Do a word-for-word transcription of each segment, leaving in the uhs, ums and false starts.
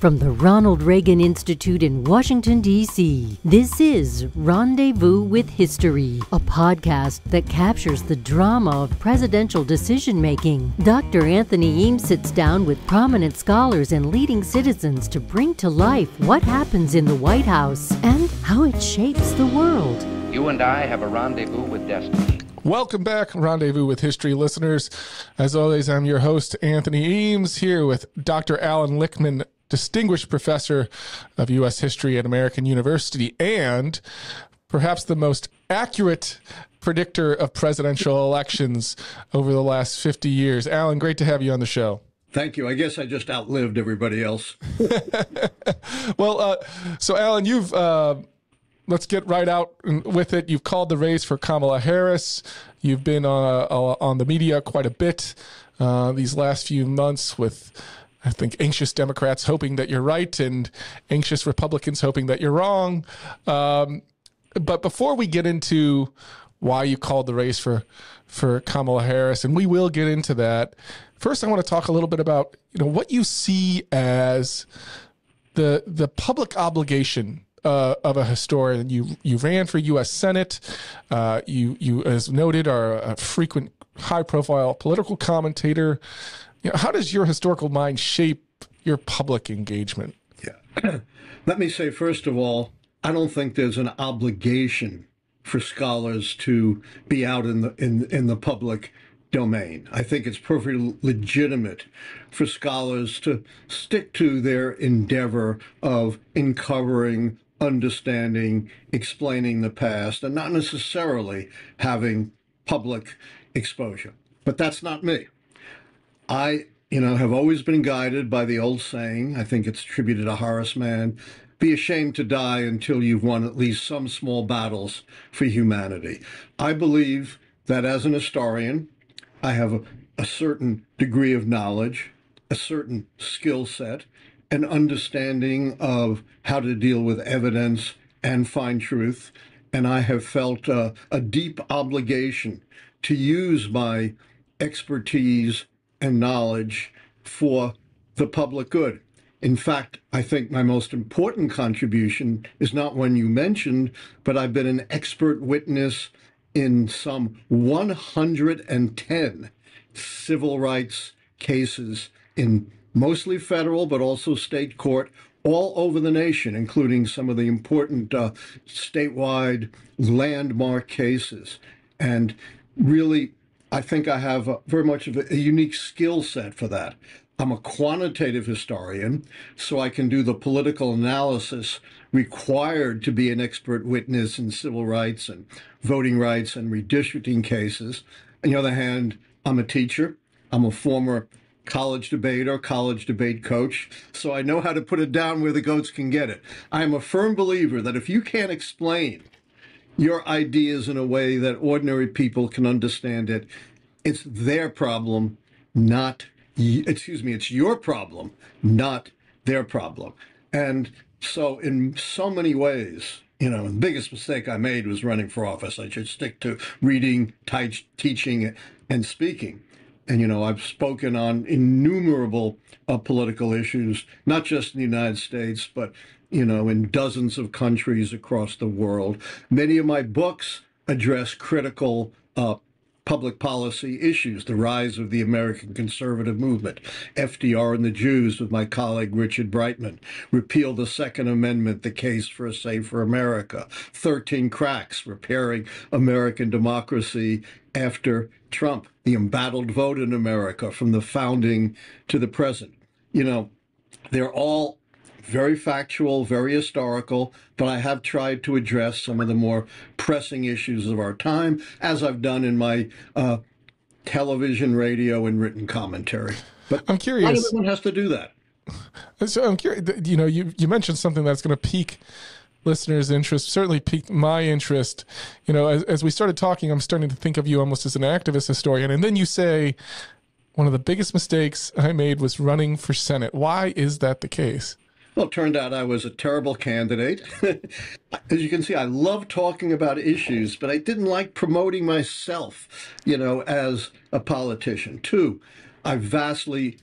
From the Ronald Reagan Institute in Washington, D C, this is Rendezvous with History, a podcast that captures the drama of presidential decision-making. Doctor Anthony Eames sits down with prominent scholars and leading citizens to bring to life what happens in the White House and how it shapes the world. You and I have a rendezvous with destiny. Welcome back, Rendezvous with History listeners. As always, I'm your host, Anthony Eames, here with Doctor Alan Lichtman, Distinguished Professor of U S History at American University and perhaps the most accurate predictor of presidential elections over the last fifty years. Alan, great to have you on the show. Thank you. I guess I just outlived everybody else. Well, uh, so Alan, you've... Uh, Let's get right out with it. You've called the race for Kamala Harris. You've been uh, on the media quite a bit uh, these last few months with, I think, anxious Democrats hoping that you're right and anxious Republicans hoping that you're wrong. Um, but before we get into why you called the race for, for Kamala Harris, and we will get into that, first I want to talk a little bit about you know what you see as the, the public obligation Uh, of a historian. You you ran for U S Senate. Uh, you you as noted are a frequent, high-profile political commentator. You know, how does your historical mind shape your public engagement? Yeah, let me say first of all, I don't think there's an obligation for scholars to be out in the in in the public domain. I think it's perfectly legitimate for scholars to stick to their endeavor of uncovering, understanding, explaining the past, and not necessarily having public exposure. But that's not me. I, you know, have always been guided by the old saying, I think it's attributed to Horace Mann, be ashamed to die until you've won at least some small battles for humanity. I believe that as an historian, I have a, a certain degree of knowledge, a certain skill set, an understanding of how to deal with evidence and find truth. And I have felt uh, a deep obligation to use my expertise and knowledge for the public good. In fact, I think my most important contribution is not one you mentioned, but I've been an expert witness in some one hundred ten civil rights cases in mostly federal, but also state court, all over the nation, including some of the important uh, statewide landmark cases. And really, I think I have a, very much of a, a unique skill set for that. I'm a quantitative historian, so I can do the political analysis required to be an expert witness in civil rights and voting rights and redistricting cases. On the other hand, I'm a teacher. I'm a former college debate or college debate coach, so I know how to put it down where the goats can get it. I am a firm believer that if you can't explain your ideas in a way that ordinary people can understand it, it's their problem, not, excuse me, it's your problem, not their problem. And so in so many ways, you know, the biggest mistake I made was running for office. I should stick to reading, teaching, and speaking. And, you know, I've spoken on innumerable uh, political issues, not just in the United States, but, you know, in dozens of countries across the world. Many of my books address critical uh, public policy issues, the rise of the American conservative movement, F D R and the Jews with my colleague Richard Brightman, repeal the Second Amendment, the case for a safer America, thirteen cracks, repairing American democracy after Trump, the embattled vote in America from the founding to the present. You know, they're all very factual, very historical, but I have tried to address some of the more pressing issues of our time, as I've done in my uh, television, radio, and written commentary. But I'm curious. Not everyone has to do that. So I'm curious. You know, you you mentioned something that's going to pique listeners' interest. Certainly piqued my interest. You know, as, as we started talking, I'm starting to think of you almost as an activist historian, and then you say one of the biggest mistakes I made was running for Senate. Why is that the case? Well, it turned out I was a terrible candidate. As you can see, I love talking about issues, but I didn't like promoting myself, you know, as a politician. Two, I vastly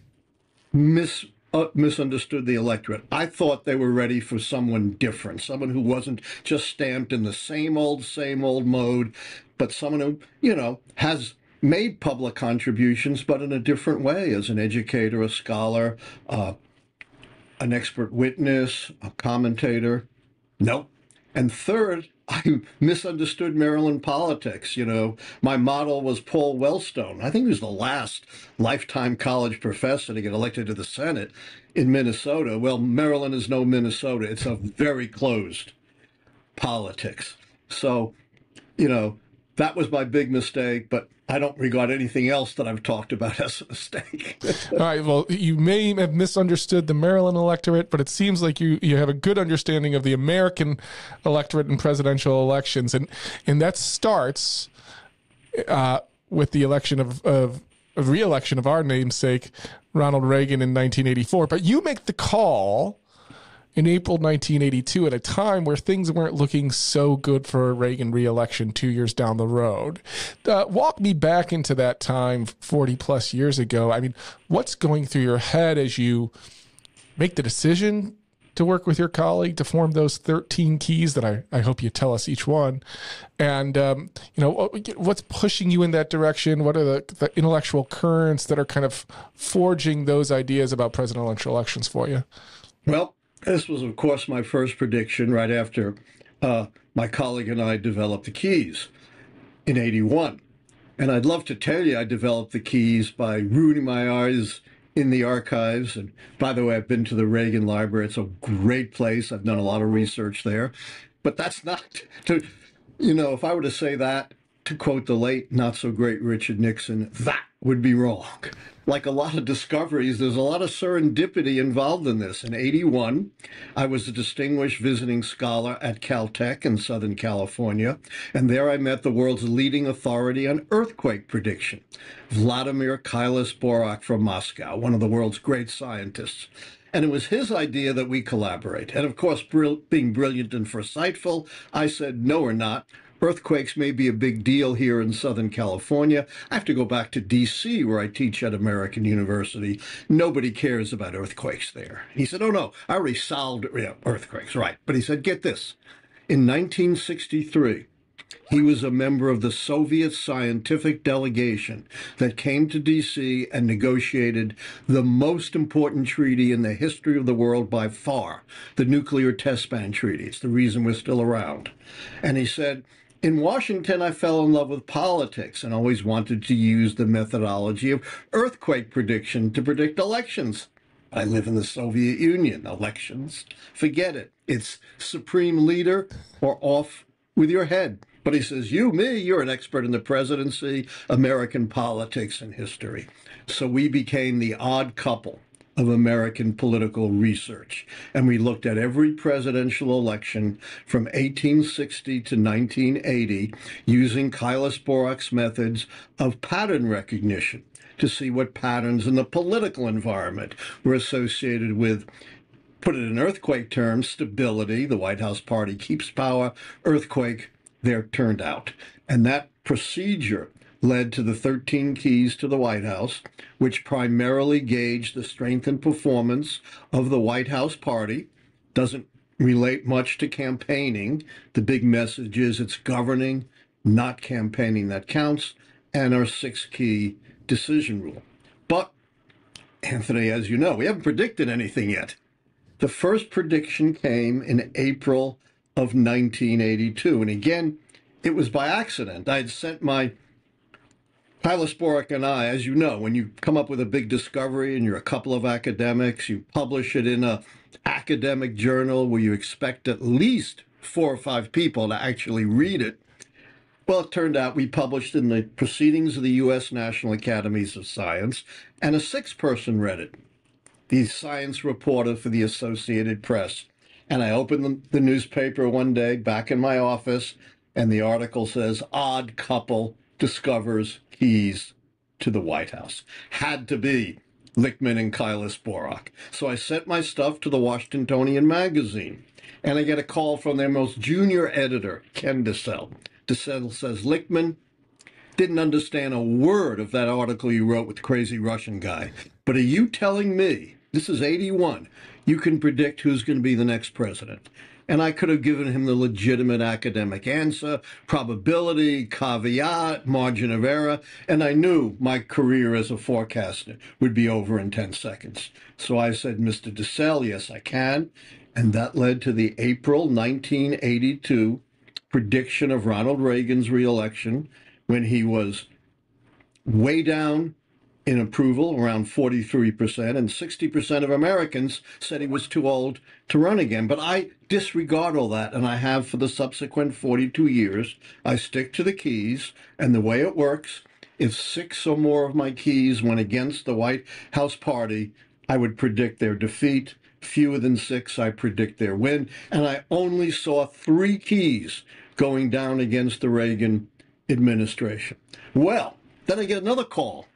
mis uh, misunderstood the electorate. I thought they were ready for someone different, someone who wasn't just stamped in the same old, same old mode, but someone who, you know, has made public contributions, but in a different way, as an educator, a scholar, uh, an expert witness, a commentator. Nope. And third, I misunderstood Maryland politics. You know, my model was Paul Wellstone. I think he was the last lifetime college professor to get elected to the Senate in Minnesota. Well, Maryland is no Minnesota. It's a very closed politics. So, you know, that was my big mistake, but I don't regard anything else that I've talked about as a mistake. All right. Well, you may have misunderstood the Maryland electorate, but it seems like you, you have a good understanding of the American electorate and presidential elections. And, and that starts uh, with the election of, of, of re-election of our namesake, Ronald Reagan, in nineteen eighty-four. But you make the call in April nineteen eighty-two, at a time where things weren't looking so good for a Reagan re-election two years down the road. Uh, walk me back into that time forty plus years ago. I mean, what's going through your head as you make the decision to work with your colleague to form those thirteen keys that I, I hope you tell us each one? And, um, you know, what's pushing you in that direction? What are the, the intellectual currents that are kind of forging those ideas about presidential elections for you? Well, this was, of course, my first prediction right after uh, my colleague and I developed the keys in eighty-one. And I'd love to tell you I developed the keys by rooting my eyes in the archives. And by the way, I've been to the Reagan Library. It's a great place. I've done a lot of research there. But that's not, to, you know, if I were to say that, to quote the late, not-so-great Richard Nixon, that would be wrong. Like a lot of discoveries, there's a lot of serendipity involved in this. In eighty-one, I was a distinguished visiting scholar at Caltech in Southern California, and there I met the world's leading authority on earthquake prediction, Vladimir Keilis-Borok from Moscow, one of the world's great scientists. And it was his idea that we collaborate. And of course, brill- being brilliant and foresightful, I said, no, we're not. Earthquakes may be a big deal here in Southern California. I have to go back to D C where I teach at American University. Nobody cares about earthquakes there. He said, oh, no, I already solved yeah, earthquakes, right. But he said, get this. In nineteen sixty-three, he was a member of the Soviet scientific delegation that came to D C and negotiated the most important treaty in the history of the world by far, the Nuclear Test Ban Treaty. It's the reason we're still around. And he said, in Washington, I fell in love with politics and always wanted to use the methodology of earthquake prediction to predict elections. I live in the Soviet Union. Elections, forget it. It's supreme leader or off with your head. But he says, you, me, you're an expert in the presidency, American politics, and history. So we became the odd couple of American political research. And we looked at every presidential election from eighteen sixty to nineteen eighty using Keilis-Borok's methods of pattern recognition to see what patterns in the political environment were associated with, put it in earthquake terms, stability. The White House party keeps power. Earthquake, they're turned out. And that procedure led to the thirteen keys to the White House, which primarily gauged the strength and performance of the White House party. Doesn't relate much to campaigning. The big message is it's governing, not campaigning, that counts, and our six-key decision rule. But, Anthony, as you know, we haven't predicted anything yet. The first prediction came in April of nineteen eighty-two. And again, it was by accident. I had sent my Keilis-Borok and I, as you know, when you come up with a big discovery and you're a couple of academics, you publish it in an academic journal where you expect at least four or five people to actually read it. Well, it turned out we published in the Proceedings of the U S National Academies of Science, and a sixth person read it, the science reporter for the Associated Press. And I opened the newspaper one day back in my office, and the article says, odd couple discovers keys to the White House. Had to be Lichtman and Keilis-Borok. So I sent my stuff to the Washingtonian magazine, and I get a call from their most junior editor, Ken DeCell. DeCell says, Lichtman, didn't understand a word of that article you wrote with the crazy Russian guy, but are you telling me This is eighty-one. You can predict who's going to be the next president. And I could have given him the legitimate academic answer, probability, caveat, margin of error, and I knew my career as a forecaster would be over in ten seconds. So I said, Mister DeCell, yes, I can. And that led to the April nineteen eighty-two prediction of Ronald Reagan's reelection, when he was way down in approval, around forty-three percent, and sixty percent of Americans said he was too old to run again. But I disregard all that, and I have for the subsequent forty-two years. I stick to the keys, and the way it works, if six or more of my keys went against the White House party, I would predict their defeat. Fewer than six, I predict their win. And I only saw three keys going down against the Reagan administration. Well, then I get another call.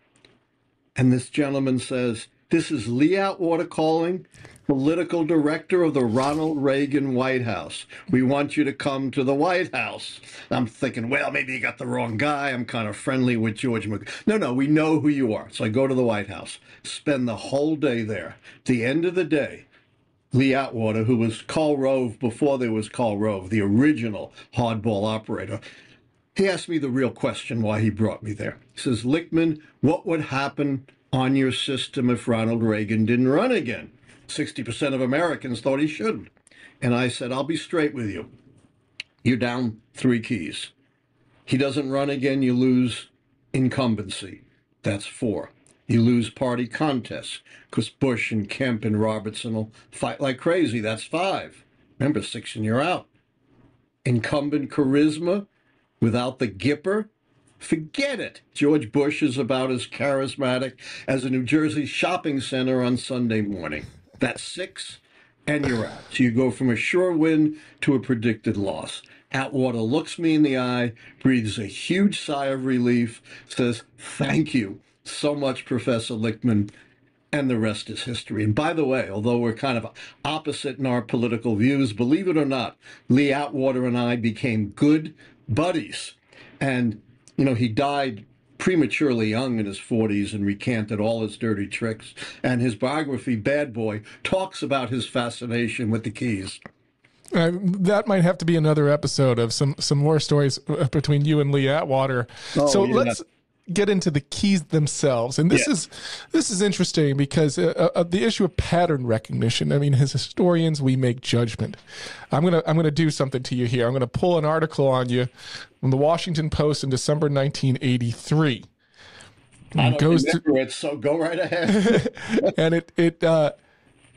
And this gentleman says, this is Lee Atwater calling, political director of the Ronald Reagan White House. We want you to come to the White House. I'm thinking, well, maybe you got the wrong guy. I'm kind of friendly with George Mc... No, no, we know who you are. So I go to the White House, spend the whole day there. At the end of the day, Lee Atwater, who was Karl Rove before there was Karl Rove, the original hardball operator, he asked me the real question why he brought me there. He says, Lichtman, what would happen on your system if Ronald Reagan didn't run again? sixty percent of Americans thought he shouldn't. And I said, I'll be straight with you. You're down three keys. He doesn't run again, you lose incumbency. That's four. You lose party contests, because Bush and Kemp and Robertson will fight like crazy. That's five. Remember, six and you're out. Incumbent charisma. Without the Gipper, forget it. George Bush is about as charismatic as a New Jersey shopping center on Sunday morning. That's six, and you're out. So you go from a sure win to a predicted loss. Atwater looks me in the eye, breathes a huge sigh of relief, says, thank you so much, Professor Lichtman, and the rest is history. And by the way, although we're kind of opposite in our political views, believe it or not, Lee Atwater and I became good buddies. And, you know, he died prematurely young in his forties and recanted all his dirty tricks. And his biography, Bad Boy, talks about his fascination with the keys. Uh, that might have to be another episode of some, some more stories between you and Lee Atwater. Oh, so yeah. Let's get into the keys themselves. And this yeah. is this is interesting because uh, uh, the issue of pattern recognition. I mean, as historians, we make judgment. I'm going to I'm going to do something to you here. I'm going to pull an article on you from the Washington Post in December nineteen eighty-three. I don't goes remember to, it, so go right ahead. And it it uh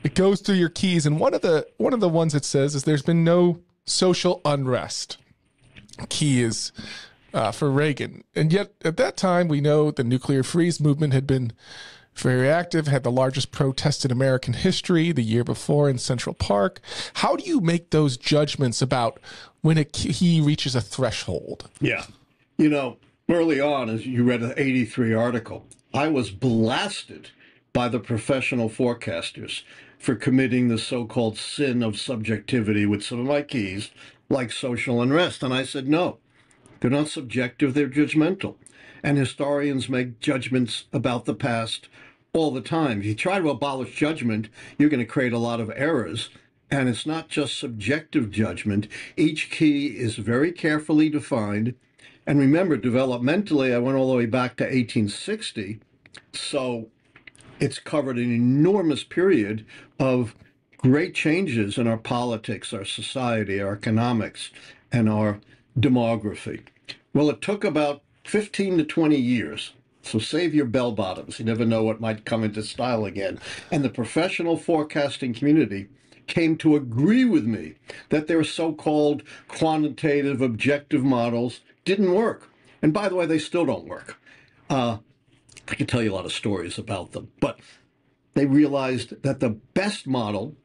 it goes through your keys, and one of the one of the ones it says is there's been no social unrest. Key is Uh, for Reagan. And yet at that time, we know the nuclear freeze movement had been very active, had the largest protest in American history the year before in Central Park. How do you make those judgments about when a key reaches a threshold? Yeah. You know, early on, as you read an eighty-three article, I was blasted by the professional forecasters for committing the so-called sin of subjectivity with some of my keys, like social unrest. And I said, no. They're not subjective, they're judgmental. And historians make judgments about the past all the time. If you try to abolish judgment, you're going to create a lot of errors. And it's not just subjective judgment. Each key is very carefully defined. And remember, developmentally, I went all the way back to eighteen sixty. So it's covered an enormous period of great changes in our politics, our society, our economics, and our demography. Well, it took about fifteen to twenty years. So save your bell bottoms. You never know what might come into style again. And the professional forecasting community came to agree with me that their so-called quantitative objective models didn't work. And by the way, they still don't work. Uh, I could tell you a lot of stories about them, but they realized that the best model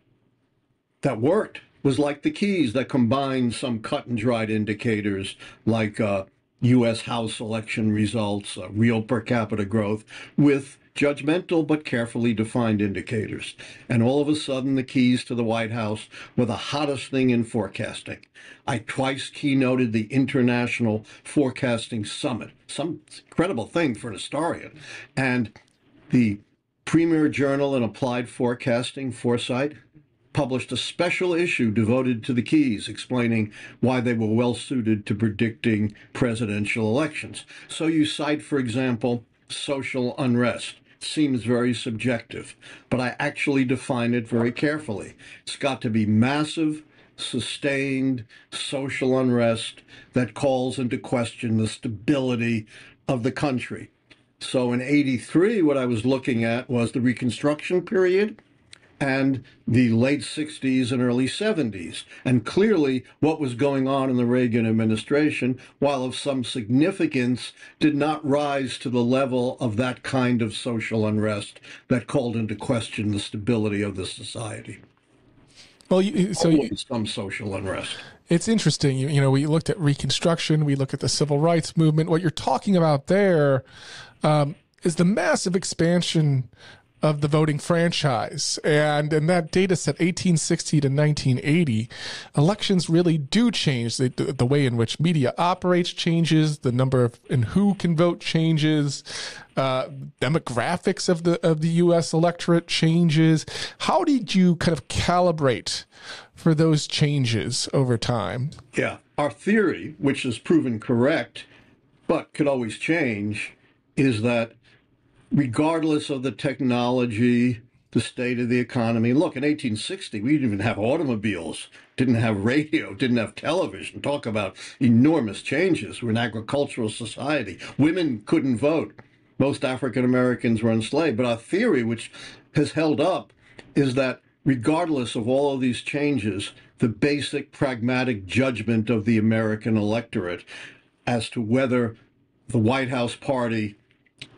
that worked was like the keys that combined some cut and dried indicators like uh, U S House election results, uh, real per capita growth, with judgmental but carefully defined indicators. And all of a sudden, the keys to the White House were the hottest thing in forecasting. I twice keynoted the International Forecasting Summit, some incredible thing for an historian. And the Premier Journal and Applied Forecasting Foresight published a special issue devoted to the keys, explaining why they were well suited to predicting presidential elections. So you cite, for example, social unrest. Seems very subjective, but I actually define it very carefully. It's got to be massive, sustained social unrest that calls into question the stability of the country. So in eighty-three, what I was looking at was the Reconstruction period and the late sixties and early seventies, and clearly what was going on in the Reagan administration, while of some significance, did not rise to the level of that kind of social unrest that called into question the stability of the society. Well, you, so you, some social unrest. It's interesting. You, you know, we looked at Reconstruction. We look at the Civil Rights Movement. What you're talking about there um, is the massive expansion of the voting franchise. And in that data set, eighteen sixty to nineteen eighty, elections really do change. The, the way in which media operates changes, the number of and who can vote changes, uh, demographics of the, of the U S electorate changes. How did you kind of calibrate for those changes over time? Yeah, our theory, which is proven correct, but could always change, is that regardless of the technology, the state of the economy. Look, in eighteen sixty, we didn't even have automobiles, didn't have radio, didn't have television. Talk about enormous changes. We're an agricultural society. Women couldn't vote. Most African Americans were enslaved. But our theory, which has held up, is that regardless of all of these changes, the basic pragmatic judgment of the American electorate as to whether the White House party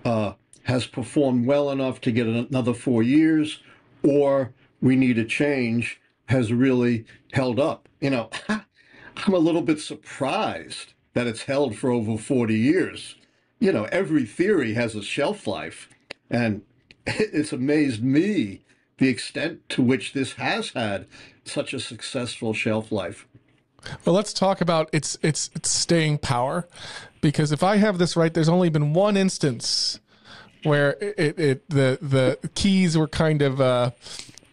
uh, has performed well enough to get another four years, or we need a change, has really held up. You know, I'm a little bit surprised that it's held for over forty years. You know, every theory has a shelf life, and it's amazed me the extent to which this has had such a successful shelf life. Well, let's talk about its, its, its staying power, because if I have this right, there's only been one instance where it, it the the keys were kind of uh,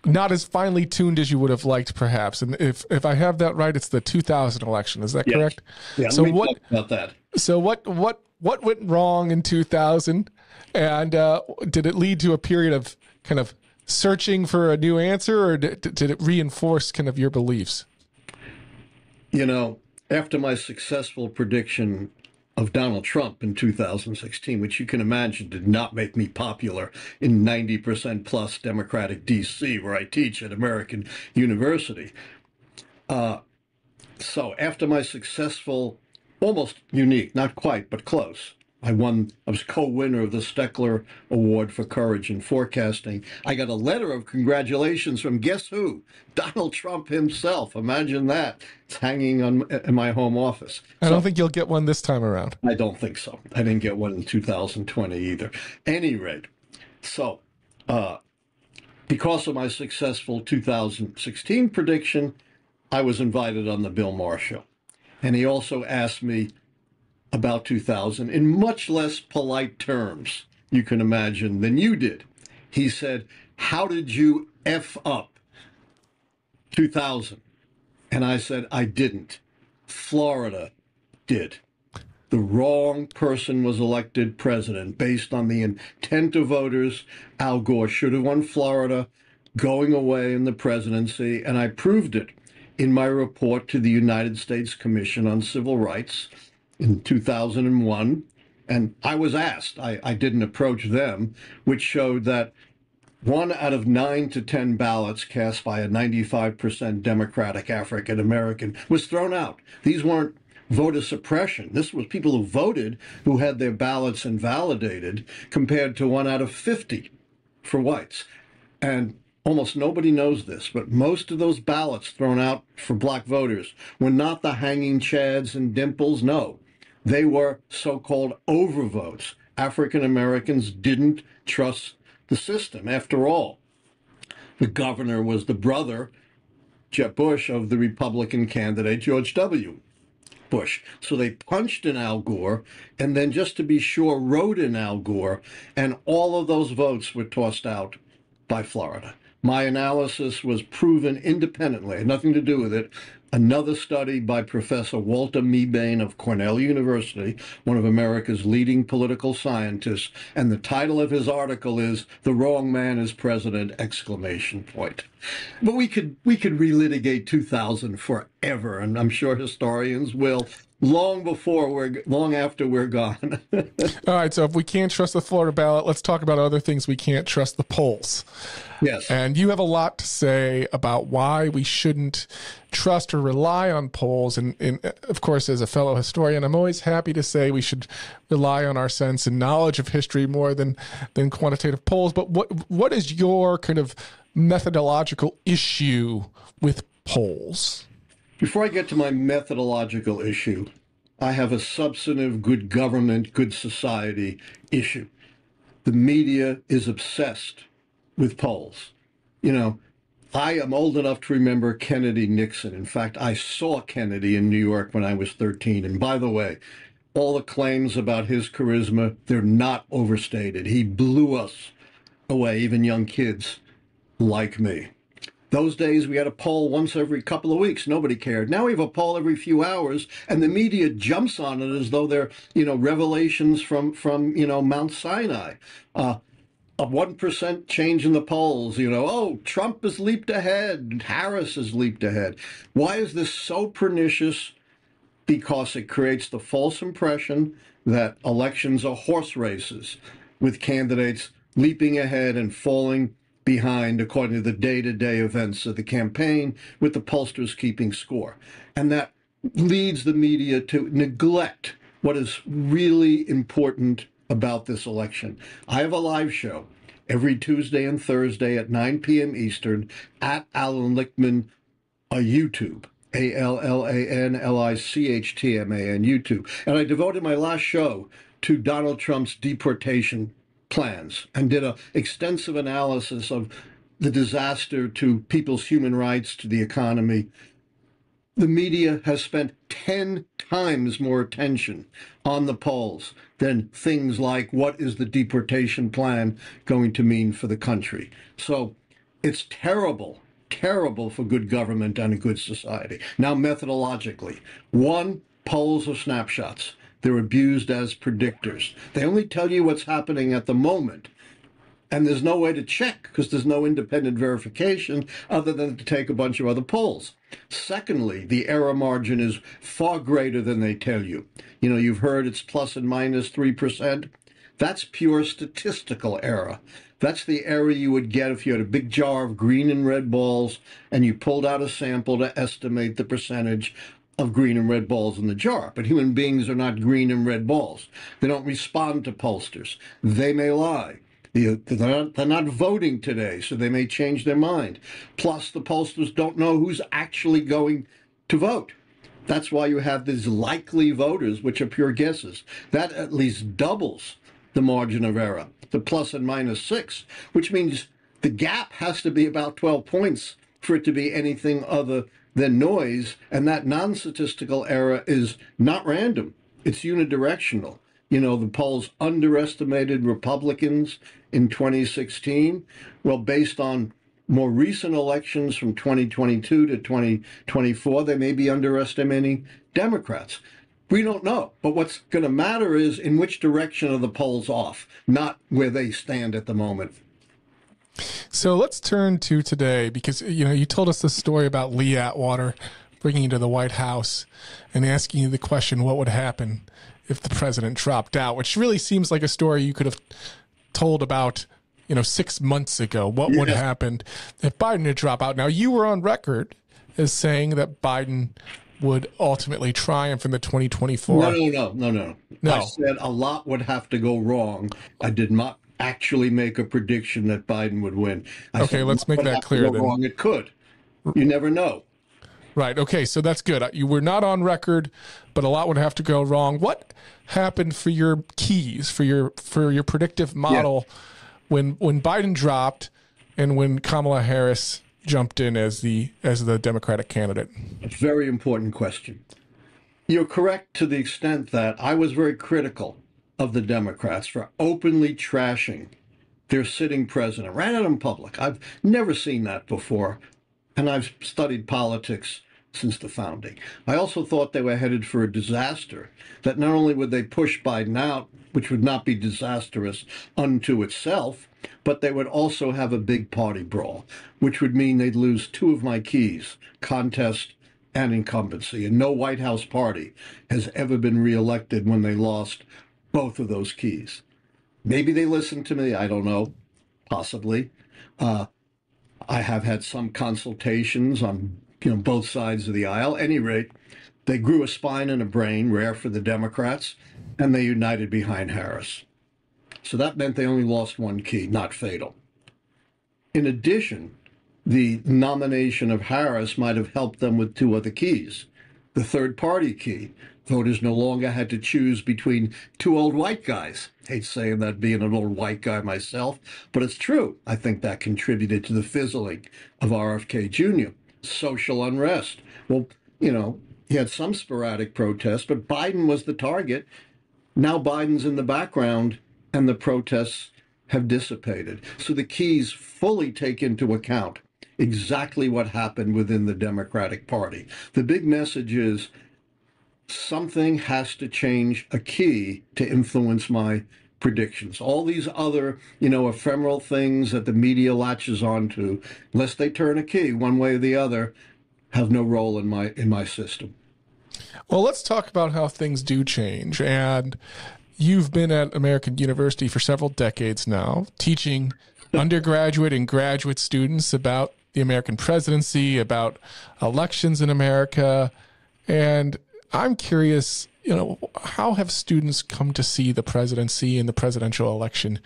not as finely tuned as you would have liked, perhaps. And if if I have that right, it's the two thousand election. Is that yes. correct? Yeah. So what about that? So what what what went wrong in two thousand, and uh, did it lead to a period of kind of searching for a new answer, or did, did it reinforce kind of your beliefs? You know, after my successful prediction of Donald Trump in two thousand sixteen, which you can imagine did not make me popular in ninety percent plus Democratic D C, where I teach at American University. Uh, so after my successful, almost unique, not quite, but close, I won, I was co-winner of the Steckler Award for Courage in Forecasting. I got a letter of congratulations from guess who? Donald Trump himself. Imagine that. It's hanging on in my home office. I so, don't think you'll get one this time around. I don't think so. I didn't get one in two thousand twenty either. Any rate, so uh, because of my successful two thousand sixteen prediction, I was invited on the Bill Maher show. And he also asked me about two thousand in much less polite terms, you can imagine, than you did. He said, how did you F up two thousand? And I said, I didn't. Florida did. The wrong person was elected president based on the intent of voters. Al Gore should have won Florida, going away in the presidency, and I proved it in my report to the United States Commission on Civil Rights in two thousand one, and I was asked, I, I didn't approach them, which showed that one out of nine to ten ballots cast by a ninety-five percent Democratic African American was thrown out. These weren't voter suppression. This was people who voted who had their ballots invalidated, compared to one out of fifty for whites. And almost nobody knows this, but most of those ballots thrown out for black voters were not the hanging chads and dimples, no. They were so-called overvotes. African Americans didn't trust the system. After all, the governor was the brother, Jeb Bush, of the Republican candidate, George W. Bush. So they punched in Al Gore, and then just to be sure, wrote in Al Gore, and all of those votes were tossed out by Florida. My analysis was proven independently, had nothing to do with it. Another study by Professor Walter Mebane of Cornell University, one of America's leading political scientists, and the title of his article is "The Wrong Man is President!" exclamation point. But we could we could relitigate two thousand forever, and I'm sure historians will. Long before we're long after we're gone. All right, so if we can't trust the Florida ballot, let's talk about other things we can't trust: the polls. Yes. And you have a lot to say about why we shouldn't trust or rely on polls. And, and of course, as a fellow historian, I'm always happy to say we should rely on our sense and knowledge of history more than than quantitative polls. But what what is your kind of methodological issue with polls? Before I get to my methodological issue, I have a substantive good government, good society issue. The media is obsessed with polls. You know, I am old enough to remember Kennedy, Nixon. In fact, I saw Kennedy in New York when I was thirteen. And by the way, all the claims about his charisma, they're not overstated. He blew us away, even young kids like me. Those days, we had a poll once every couple of weeks. Nobody cared. Now we have a poll every few hours, and the media jumps on it as though they're, you know, revelations from, from you know, Mount Sinai. Uh, a one percent change in the polls, you know, oh, Trump has leaped ahead, Harris has leaped ahead. Why is this so pernicious? Because it creates the false impression that elections are horse races with candidates leaping ahead and falling behind according to the day-to-day events of the campaign, with the pollsters keeping score. And that leads the media to neglect what is really important about this election. I have a live show every Tuesday and Thursday at nine P M Eastern at Alan Lichtman, a YouTube, A L L A N L I C H T M A N, YouTube. And I devoted my last show to Donald Trump's deportation plans and did an extensive analysis of the disaster to people's human rights, to the economy. The media has spent ten times more attention on the polls than things like what is the deportation plan going to mean for the country. So it's terrible, terrible for good government and a good society. Now, methodologically, one, polls are snapshots. They're abused as predictors. They only tell you what's happening at the moment. And there's no way to check because there's no independent verification other than to take a bunch of other polls. Secondly, the error margin is far greater than they tell you. You know, you've heard it's plus and minus three percent. That's pure statistical error. That's the error you would get if you had a big jar of green and red balls and you pulled out a sample to estimate the percentage of green and red balls in the jar. But human beings are not green and red balls. They don't respond to pollsters. They may lie. They're not, they're not voting today, so they may change their mind. Plus, the pollsters don't know who's actually going to vote. That's why you have these likely voters, which are pure guesses. That at least doubles the margin of error, the plus and minus six, which means the gap has to be about twelve points for it to be anything other the noise, and that non-statistical error is not random. It's unidirectional. You know, the polls underestimated Republicans in twenty sixteen. Well, based on more recent elections from twenty twenty-two to twenty twenty-four, they may be underestimating Democrats. We don't know. But what's going to matter is in which direction are the polls off, not where they stand at the moment. So let's turn to today, because, you know, you told us the story about Lee Atwater bringing you to the White House and asking you the question, what would happen if the president dropped out, which really seems like a story you could have told about, you know, six months ago. What yeah. would have happened if Biden had dropped out? Now, you were on record as saying that Biden would ultimately triumph in the twenty twenty-four. No, no, no, no, no. no. I said a lot would have to go wrong. I did not actually make a prediction that Biden would win. I okay, said, let's make that clear. Then. Wrong it could. You never know. Right. Okay, so that's good. You were not on record, but a lot would have to go wrong. What happened for your keys, for your for your predictive model, yeah. when when Biden dropped and when Kamala Harris jumped in as the as the Democratic candidate? A very important question. You're correct to the extent that I was very critical of the Democrats for openly trashing their sitting president, right out in public. I've never seen that before, and I've studied politics since the founding. I also thought they were headed for a disaster, that not only would they push Biden out, which would not be disastrous unto itself, but they would also have a big party brawl, which would mean they'd lose two of my keys, contest and incumbency. And no White House party has ever been reelected when they lost both of those keys. Maybe they listened to me. I don't know. Possibly. Uh, I have had some consultations on you know, both sides of the aisle. At any rate, they grew a spine and a brain, rare for the Democrats, and they united behind Harris. So that meant they only lost one key, not fatal. In addition, the nomination of Harris might have helped them with two other keys. The third party key. Voters no longer had to choose between two old white guys. I hate saying that, being an old white guy myself, but it's true. I think that contributed to the fizzling of R F K Junior Social unrest. Well, you know, he had some sporadic protests, but Biden was the target. Now Biden's in the background and the protests have dissipated. So the keys fully take into account exactly what happened within the Democratic Party. The big message is something has to change a key to influence my predictions. All these other, you know, ephemeral things that the media latches onto, unless they turn a key one way or the other, have no role in my in my system. Well, let's talk about how things do change. And you've been at American University for several decades now, teaching undergraduate and graduate students about the American presidency, about elections in America. And I'm curious, you know, how have students come to see the presidency and the presidential election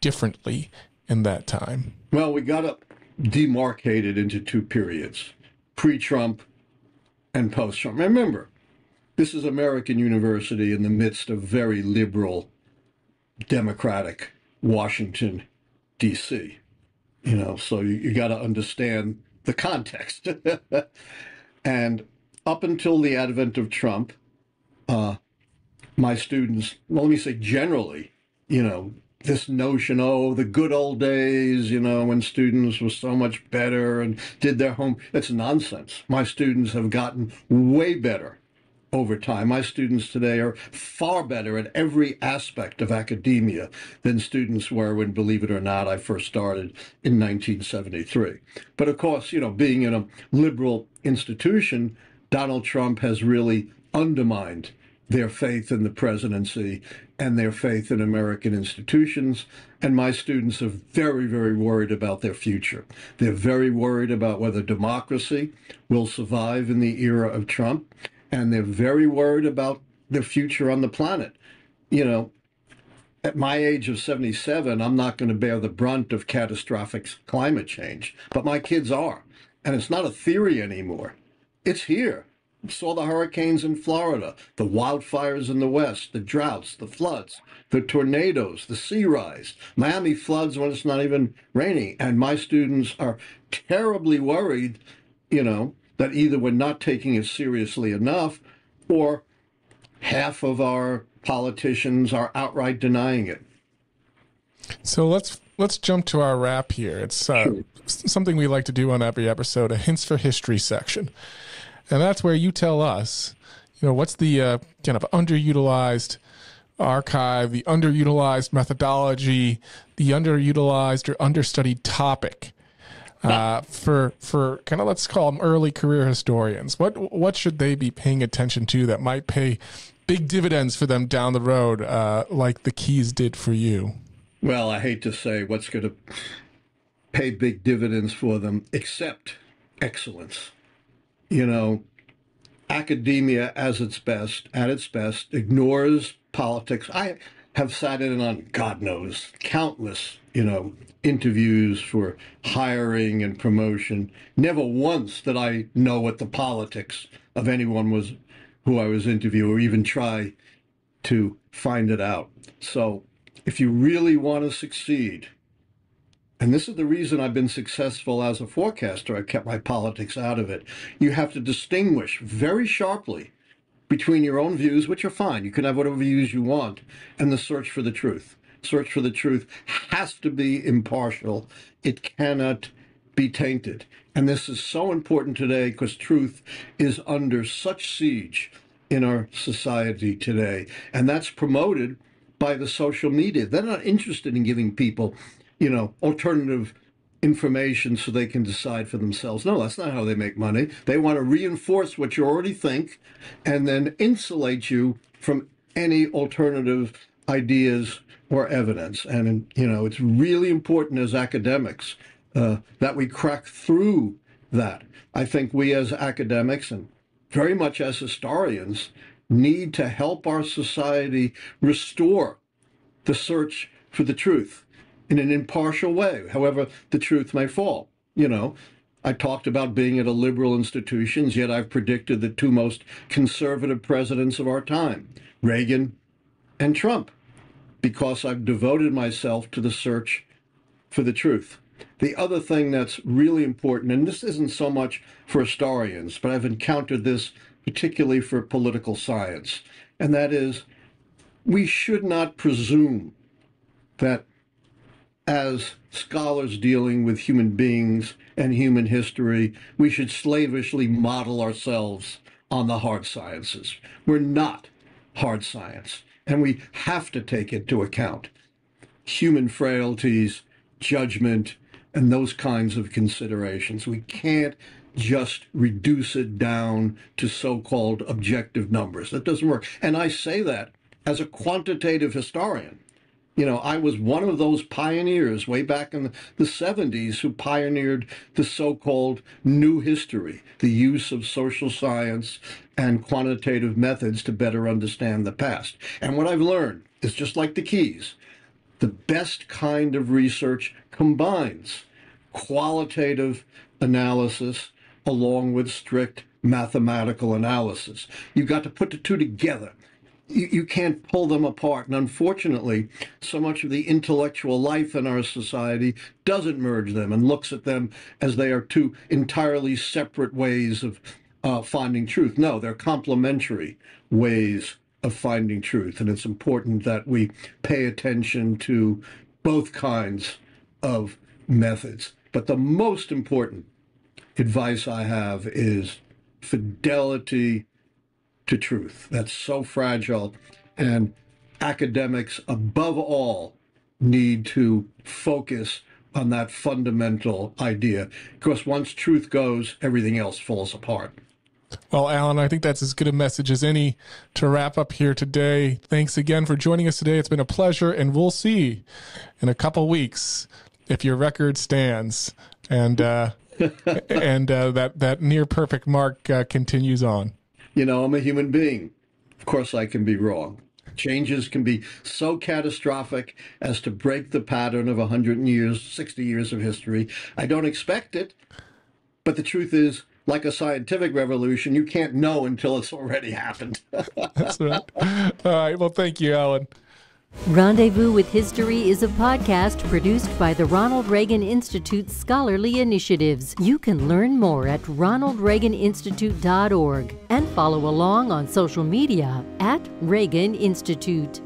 differently in that time? Well, we got up demarcated into two periods, pre-Trump and post-Trump. Remember, this is American University in the midst of very liberal, democratic Washington, D C, you know, so you, you got to understand the context. And up until the advent of Trump, uh, my students, well, let me say generally, you know, this notion, oh, the good old days, you know, when students were so much better and did their homework, that's nonsense. My students have gotten way better over time. My students today are far better at every aspect of academia than students were when, believe it or not, I first started in nineteen seventy-three. But of course, you know, being in a liberal institution, Donald Trump has really undermined their faith in the presidency and their faith in American institutions. And my students are very, very worried about their future. They're very worried about whether democracy will survive in the era of Trump. And they're very worried about their future on the planet. You know, at my age of seventy-seven, I'm not going to bear the brunt of catastrophic climate change, but my kids are. And it's not a theory anymore. It's here. We saw the hurricanes in Florida, the wildfires in the West, the droughts, the floods, the tornadoes, the sea rise. Miami floods when it's not even raining. And my students are terribly worried, you know, that either we're not taking it seriously enough or half of our politicians are outright denying it. So let's let's jump to our wrap here. It's uh, sure. something we like to do on every episode, a Hints for History section. And that's where you tell us, you know, what's the uh, kind of underutilized archive, the underutilized methodology, the underutilized or understudied topic Uh, for for kind of, let's call them early career historians. What what should they be paying attention to that might pay big dividends for them down the road, uh, like the keys did for you? Well, I hate to say what's going to pay big dividends for them, except excellence. You know, academia as its best, at its best, ignores politics. I have sat in on, God knows, countless, you know, interviews for hiring and promotion. Never once did I know what the politics of anyone was who I was interviewing, or even try to find it out. So if you really want to succeed, and this is the reason I've been successful as a forecaster, I kept my politics out of it, you have to distinguish very sharply between your own views, which are fine, you can have whatever views you want, and the search for the truth. Search for the truth has to be impartial. It cannot be tainted. And this is so important today because truth is under such siege in our society today. And that's promoted by the social media. They're not interested in giving people, you know, alternative information so they can decide for themselves. No, that's not how they make money. They want to reinforce what you already think and then insulate you from any alternative ideas or evidence. And, you know, it's really important as academics uh, that we crack through that. I think we as academics and very much as historians need to help our society restore the search for the truth in an impartial way, however the truth may fall. You know, I talked about being at a liberal institutions, yet I've predicted the two most conservative presidents of our time, Reagan and Trump, because I've devoted myself to the search for the truth. The other thing that's really important, and this isn't so much for historians, but I've encountered this particularly for political science, and that is we should not presume that as scholars dealing with human beings and human history, we should slavishly model ourselves on the hard sciences. We're not hard science, and we have to take into account human frailties, judgment, and those kinds of considerations. We can't just reduce it down to so-called objective numbers. That doesn't work. And I say that as a quantitative historian. You know, I was one of those pioneers way back in the seventies who pioneered the so-called new history, the use of social science and quantitative methods to better understand the past. And what I've learned is, just like the keys, the best kind of research combines qualitative analysis along with strict mathematical analysis. You've got to put the two together. You can't pull them apart. And unfortunately, so much of the intellectual life in our society doesn't merge them and looks at them as they are two entirely separate ways of uh, finding truth. No, they're complementary ways of finding truth. And it's important that we pay attention to both kinds of methods. But the most important advice I have is fidelity to truth. That's so fragile, and academics above all need to focus on that fundamental idea, because once truth goes, everything else falls apart. Well, Alan, I think that's as good a message as any to wrap up here today. Thanks again for joining us today. It's been a pleasure, and we'll see in a couple weeks if your record stands and uh, and uh, that that near perfect mark uh, continues on. You know, I'm a human being. Of course I can be wrong. Changes can be so catastrophic as to break the pattern of a hundred years, sixty years of history. I don't expect it, but the truth is, like a scientific revolution, you can't know until it's already happened. That's right. All right. Well, thank you, Alan. Rendezvous with History is a podcast produced by the Ronald Reagan Institute's Scholarly Initiatives. You can learn more at ronald reagan institute dot org and follow along on social media at Reagan Institute.